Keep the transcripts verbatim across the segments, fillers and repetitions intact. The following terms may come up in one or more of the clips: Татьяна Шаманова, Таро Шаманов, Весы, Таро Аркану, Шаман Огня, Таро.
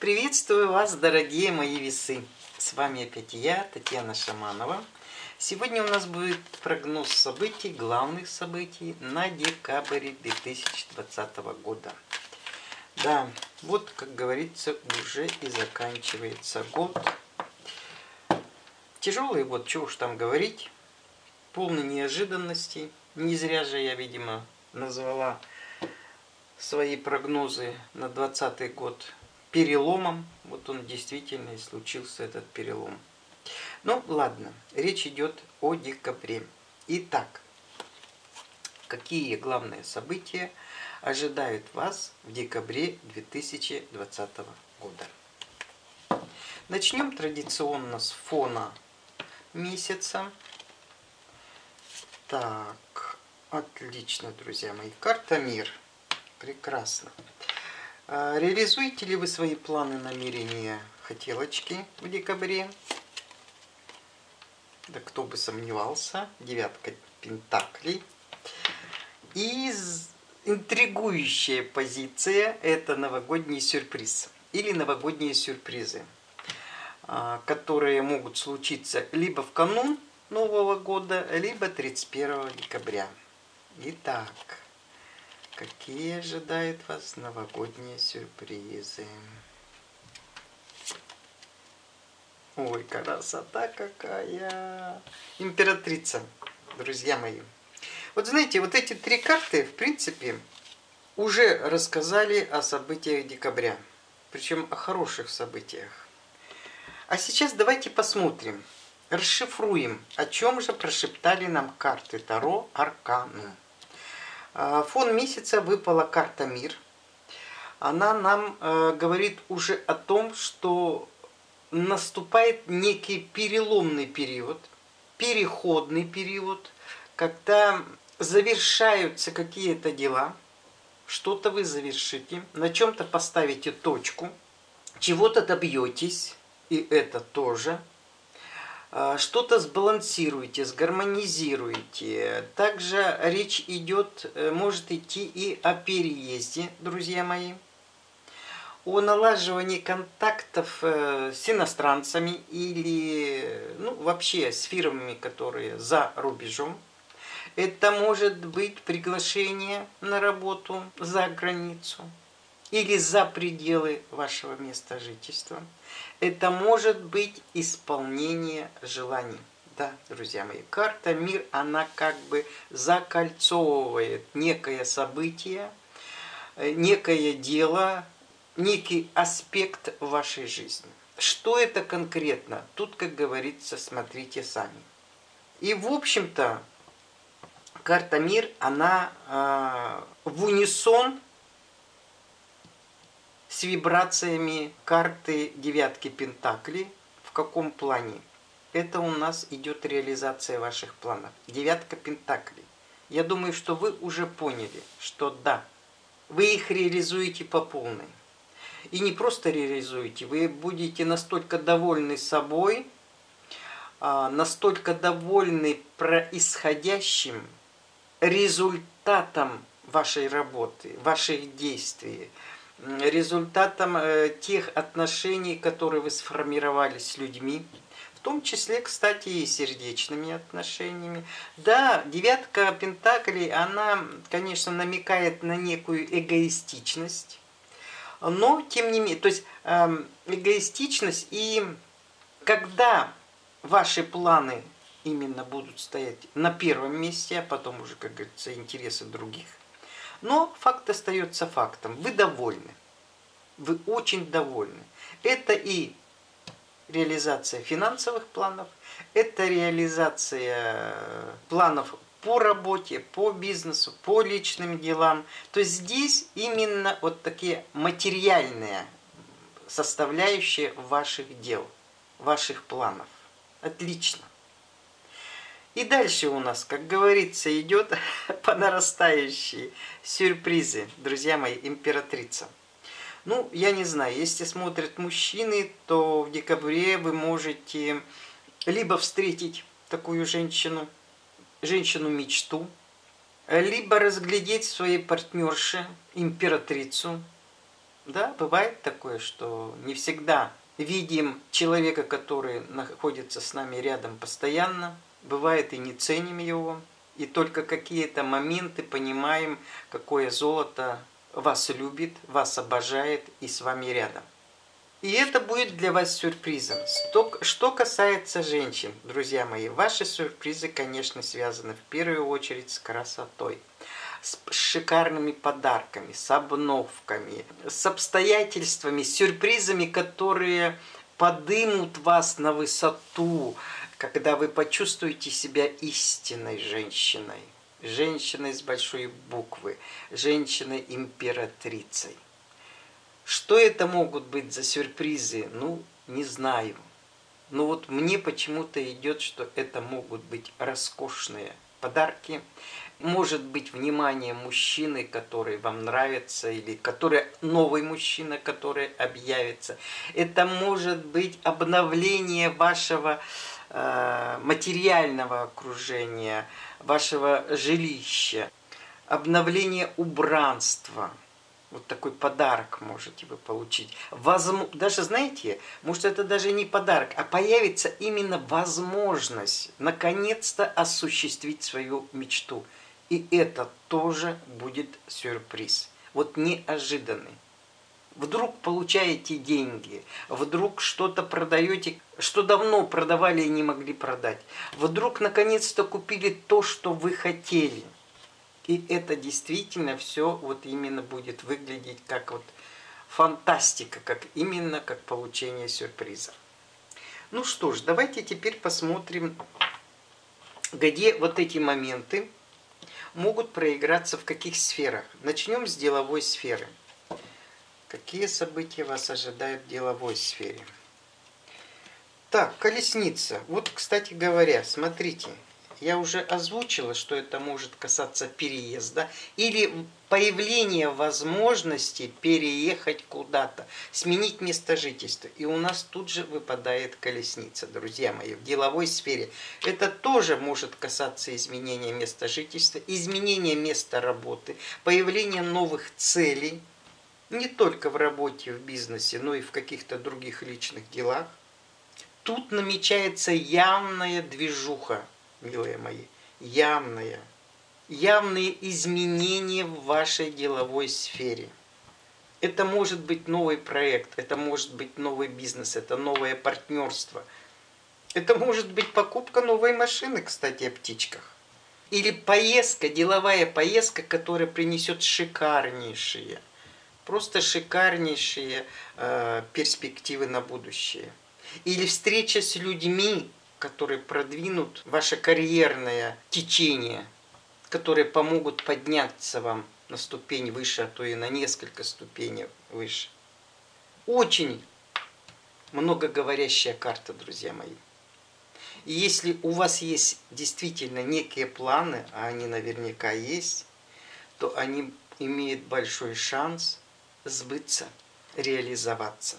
Приветствую вас, дорогие мои весы! С вами опять я, Татьяна Шаманова. Сегодня у нас будет прогноз событий, главных событий на декабрь две тысячи двадцатого года. Да, вот, как говорится, уже и заканчивается год. Тяжелый год, чего уж там говорить. Полный неожиданностей. Не зря же я, видимо, назвала свои прогнозы на двадцатый год переломом. Вот он действительно и случился, этот перелом. Ну ладно, речь идет о декабре. Итак, какие главные события ожидают вас в декабре две тысячи двадцатого года? Начнем традиционно с фона месяца. Так, отлично, друзья мои. Карта «Мир». Прекрасно. Реализуете ли вы свои планы, намерения, хотелочки в декабре? Да кто бы сомневался. Девятка пентаклей. И интригующая позиция – это новогодний сюрприз. Или новогодние сюрпризы, которые могут случиться либо в канун Нового года, либо тридцать первого декабря. Итак, какие ожидают вас новогодние сюрпризы? Ой, красота какая! Императрица, друзья мои. Вот знаете, вот эти три карты, в принципе, уже рассказали о событиях декабря. Причем о хороших событиях. А сейчас давайте посмотрим, расшифруем, о чем же прошептали нам карты Таро Аркану. Фон месяца выпала карта «Мир». Она нам говорит уже о том, что наступает некий переломный период, переходный период, когда завершаются какие-то дела, что-то вы завершите, на чем-то поставите точку, чего-то добьетесь, и это тоже. Что-то сбалансируете, сгармонизируете. Также речь идет, может идти и о переезде, друзья мои. О налаживании контактов с иностранцами или ну, вообще с фирмами, которые за рубежом. Это может быть приглашение на работу за границу или за пределы вашего места жительства. Это может быть исполнение желаний. Да, друзья мои, карта «Мир», она как бы закольцовывает некое событие, некое дело, некий аспект вашей жизни. Что это конкретно? Тут, как говорится, смотрите сами. И, в общем-то, карта «Мир», она э, в унисон с вибрациями карты «Девятки пентаклей». В каком плане? Это у нас идет реализация ваших планов. «Девятка пентаклей». Я думаю, что вы уже поняли, что да, вы их реализуете по полной. И не просто реализуете, вы будете настолько довольны собой, настолько довольны происходящим результатом вашей работы, ваших действий, результатом тех отношений, которые вы сформировали с людьми, в том числе, кстати, и сердечными отношениями. Да, девятка пентаклей, она, конечно, намекает на некую эгоистичность, но, тем не менее, то есть эгоистичность, и когда ваши планы именно будут стоять на первом месте, а потом уже, как говорится, интересы других. Но факт остается фактом. Вы довольны. Вы очень довольны. Это и реализация финансовых планов, это реализация планов по работе, по бизнесу, по личным делам. То есть здесь именно вот такие материальные составляющие ваших дел, ваших планов. Отлично. И дальше у нас, как говорится, идет по нарастающей сюрпризы, друзья мои, императрица. Ну, я не знаю, если смотрят мужчины, то в декабре вы можете либо встретить такую женщину, женщину-мечту, либо разглядеть в своей партнерше императрицу, Да, бывает такое, что не всегда видим человека, который находится с нами рядом постоянно. Бывает и не ценим его. И только какие-то моменты понимаем, какое золото вас любит, вас обожает и с вами рядом. И это будет для вас сюрпризом. Что касается женщин, друзья мои, ваши сюрпризы, конечно, связаны в первую очередь с красотой, с шикарными подарками, с обновками, с обстоятельствами, сюрпризами, которые подымут вас на высоту, когда вы почувствуете себя истинной женщиной, женщиной с большой буквы, женщиной-императрицей. Что это могут быть за сюрпризы? Ну, не знаю. Но вот мне почему-то идет, что это могут быть роскошные подарки. Может быть, внимание мужчины, который вам нравится, или который новый мужчина, который объявится. Это может быть обновление вашего э, материального окружения, вашего жилища, обновление убранства. Вот такой подарок можете вы получить. Возможно, даже, знаете, может, это даже не подарок, а появится именно возможность наконец-то осуществить свою мечту. И это тоже будет сюрприз. Вот неожиданный. Вдруг получаете деньги, вдруг что-то продаете, что давно продавали и не могли продать. Вдруг наконец-то купили то, что вы хотели. И это действительно все вот именно будет выглядеть как вот фантастика, как именно как получение сюрприза. Ну что ж, давайте теперь посмотрим, где вот эти моменты могут проиграться, в каких сферах. Начнем с деловой сферы. Какие события вас ожидают в деловой сфере? Так, колесница. Вот, кстати говоря, смотрите. Я уже озвучила, что это может касаться переезда или появления возможности переехать куда-то, сменить место жительства. И у нас тут же выпадает колесница, друзья мои, в деловой сфере. Это тоже может касаться изменения места жительства, изменения места работы, появления новых целей, не только в работе, в бизнесе, но и в каких-то других личных делах. Тут намечается явная движуха. Милые мои, явные, явные изменения в вашей деловой сфере. Это может быть новый проект, это может быть новый бизнес, это новое партнерство. Это может быть покупка новой машины, кстати, о птичках. Или поездка, деловая поездка, которая принесет шикарнейшие, просто шикарнейшие э, перспективы на будущее. Или встреча с людьми, которые продвинут ваше карьерное течение, которые помогут подняться вам на ступень выше, а то и на несколько ступеней выше. Очень многоговорящая карта, друзья мои. И если у вас есть действительно некие планы, а они наверняка есть, то они имеют большой шанс сбыться, реализоваться.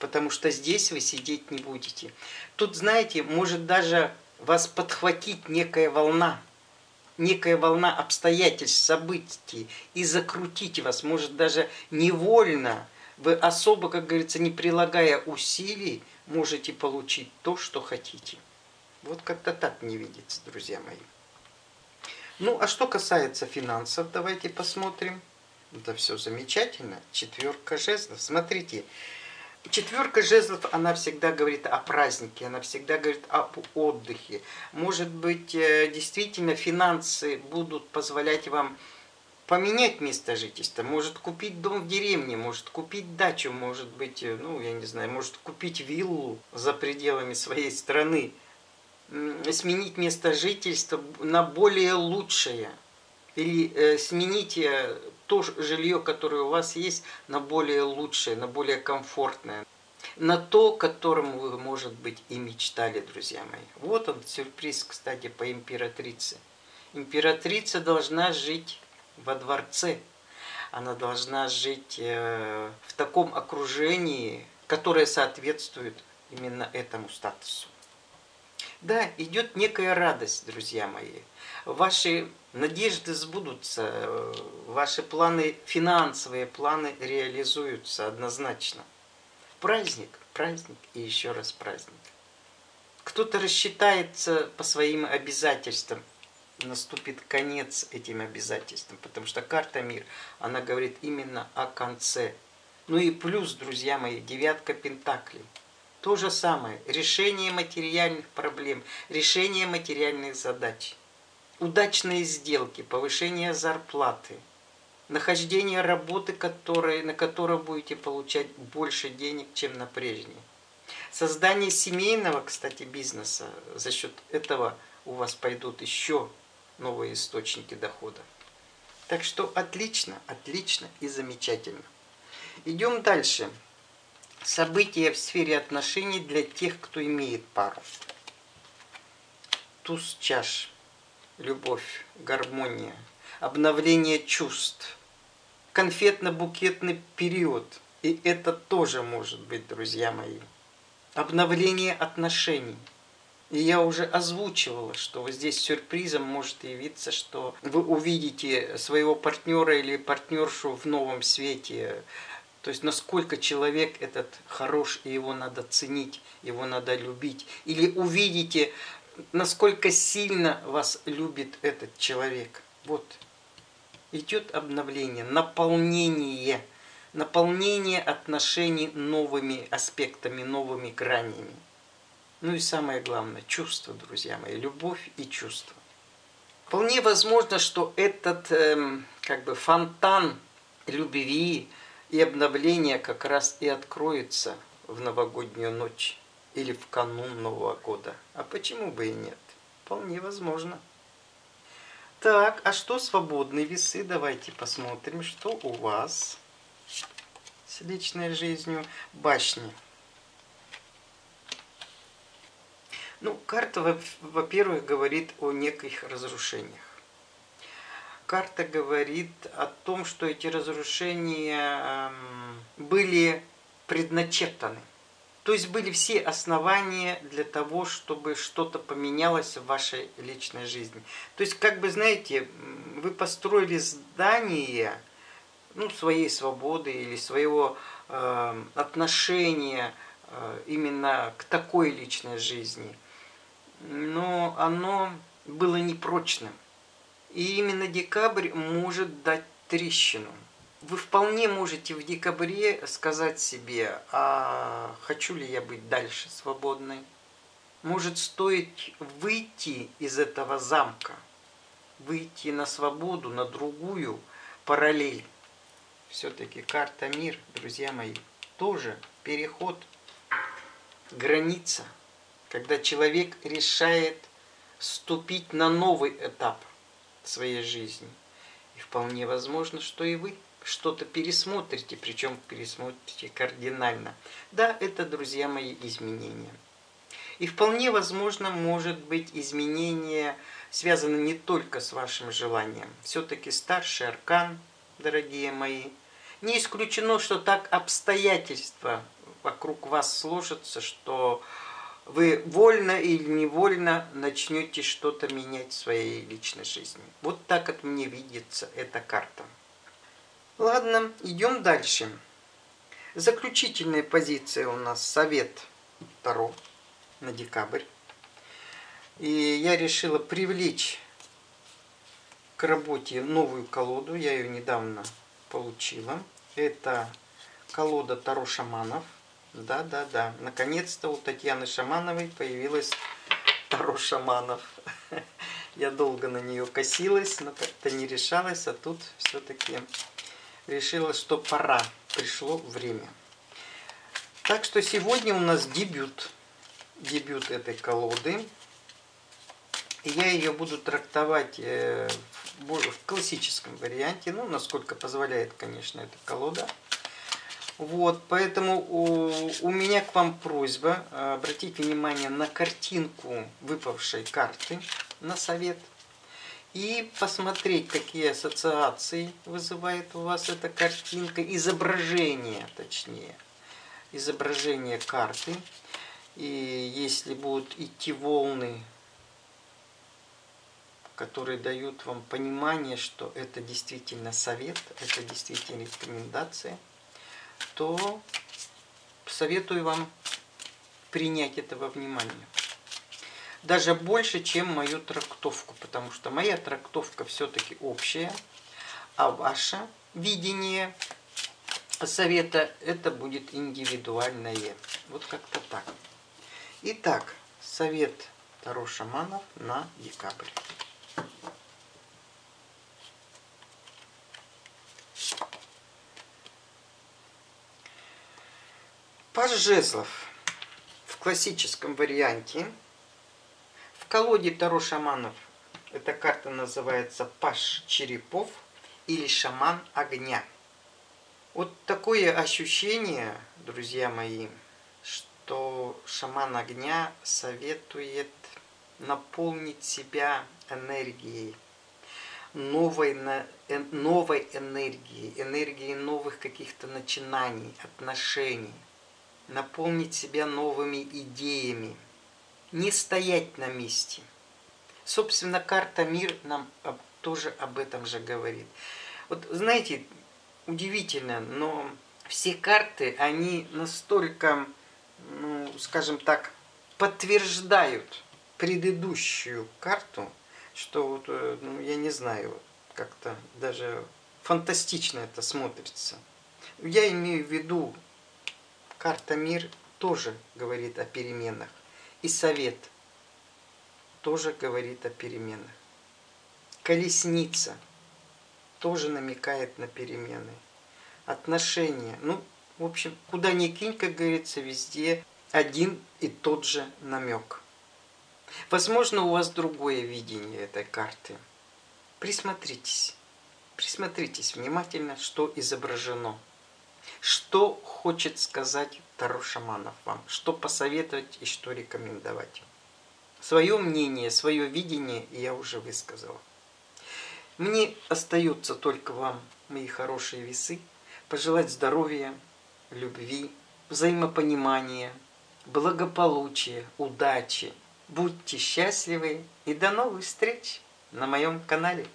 Потому что здесь вы сидеть не будете. Тут, знаете, может даже вас подхватить некая волна, некая волна обстоятельств, событий, и закрутить вас, может даже невольно, вы особо, как говорится, не прилагая усилий, можете получить то, что хотите. Вот как-то так не видится, друзья мои. Ну, а что касается финансов, давайте посмотрим. Это все замечательно. Четверка жезлов. Смотрите. Четверка жезлов, она всегда говорит о празднике, она всегда говорит об отдыхе. Может быть, действительно, финансы будут позволять вам поменять место жительства. Может, купить дом в деревне, может, купить дачу, может быть, ну, я не знаю, может, купить виллу за пределами своей страны. Сменить место жительства на более лучшее. Или сменить то жилье, которое у вас есть, на более лучшее, на более комфортное. На то, к которому вы, может быть, и мечтали, друзья мои. Вот он, сюрприз, кстати, по императрице. Императрица должна жить во дворце. Она должна жить в таком окружении, которое соответствует именно этому статусу. Да, идет некая радость, друзья мои. Ваши надежды сбудутся, ваши планы, финансовые планы реализуются однозначно. Праздник, праздник и еще раз праздник. Кто-то рассчитается по своим обязательствам. Наступит конец этим обязательствам, потому что карта Мир, она говорит именно о конце. Ну и плюс, друзья мои, девятка Пентаклей. То же самое. Решение материальных проблем, решение материальных задач, удачные сделки, повышение зарплаты, нахождение работы, которые, на которой будете получать больше денег, чем на прежней. Создание семейного, кстати, бизнеса. За счет этого у вас пойдут еще новые источники дохода. Так что отлично, отлично и замечательно. Идем дальше. События в сфере отношений для тех, кто имеет пару. Туз чаш. Любовь, гармония, обновление чувств, конфетно-букетный период. И это тоже может быть, друзья мои. Обновление отношений. И я уже озвучивала, что здесь сюрпризом может явиться, что вы увидите своего партнера или партнершу в новом свете. То есть, насколько человек этот хорош, и его надо ценить, его надо любить. Или увидите, насколько сильно вас любит этот человек. Вот. Идет обновление, наполнение. Наполнение отношений новыми аспектами, новыми гранями. Ну и самое главное, чувства, друзья мои. Любовь и чувства. Вполне возможно, что этот эм, как бы фонтан любви и обновление как раз и откроется в новогоднюю ночь или в канун Нового года. А почему бы и нет? Вполне возможно. Так, а что свободные весы? Давайте посмотрим, что у вас с личной жизнью. Башни. Ну, карта, во-первых, говорит о неких разрушениях. Карта говорит о том, что эти разрушения были предначертаны. То есть были все основания для того, чтобы что-то поменялось в вашей личной жизни. То есть, как бы, знаете, вы построили здание, ну, своей свободы или своего э, отношения э, именно к такой личной жизни. Но оно было непрочным. И именно декабрь может дать трещину. Вы вполне можете в декабре сказать себе, а хочу ли я быть дальше свободной? Может, стоит выйти из этого замка, выйти на свободу, на другую параллель. Все-таки карта Мир, друзья мои, тоже переход, граница, когда человек решает вступить на новый этап своей жизни. И вполне возможно, что и вы что-то пересмотрите, причем пересмотрите кардинально. Да, это, друзья мои, изменения. И вполне возможно, может быть, изменения связаны не только с вашим желанием. Все-таки старший аркан, дорогие мои. Не исключено, что так обстоятельства вокруг вас сложатся, что вы вольно или невольно начнете что-то менять в своей личной жизни. Вот так от мне видится эта карта. Ладно, идем дальше. Заключительная позиция у нас совет Таро на декабрь. И я решила привлечь к работе новую колоду. Я ее недавно получила. Это колода Таро Шаманов. Да, да, да. Наконец-то у Татьяны Шамановой появилась Таро Шаманов. Я долго на нее косилась, но как-то не решалась, а тут все-таки решила, что пора. Пришло время. Так что сегодня у нас дебют. Дебют этой колоды. И я ее буду трактовать в классическом варианте, ну, насколько позволяет, конечно, эта колода. Вот, поэтому у, у меня к вам просьба обратить внимание на картинку выпавшей карты на совет и посмотреть, какие ассоциации вызывает у вас эта картинка, изображение, точнее, изображение карты. И если будут идти волны, которые дают вам понимание, что это действительно совет, это действительно рекомендация, то советую вам принять этого внимания. Даже больше, чем мою трактовку, потому что моя трактовка все-таки общая, а ваше видение совета это будет индивидуальное. Вот как-то так. Итак, совет Таро Шаманов на декабрь. Паж жезлов в классическом варианте. В колоде Таро Шаманов эта карта называется Паж черепов или Шаман огня. Вот такое ощущение, друзья мои, что Шаман огня советует наполнить себя энергией, новой, новой энергией, энергией новых каких-то начинаний, отношений. Наполнить себя новыми идеями, не стоять на месте. Собственно, карта «Мир» нам тоже об этом же говорит. Вот знаете, удивительно, но все карты, они настолько, ну, скажем так, подтверждают предыдущую карту, что вот, ну, я не знаю, как-то даже фантастично это смотрится. Я имею в виду, карта «Мир» тоже говорит о переменах. И совет тоже говорит о переменах. Колесница тоже намекает на перемены. Отношения. Ну, в общем, куда ни кинь, как говорится, везде один и тот же намек. Возможно, у вас другое видение этой карты. Присмотритесь. Присмотритесь внимательно, что изображено. Что хочет сказать Таро Шаманов вам, что посоветовать и что рекомендовать. Свое мнение, свое видение я уже высказала. Мне остается только вам, мои хорошие весы, пожелать здоровья, любви, взаимопонимания, благополучия, удачи. Будьте счастливы и до новых встреч на моем канале.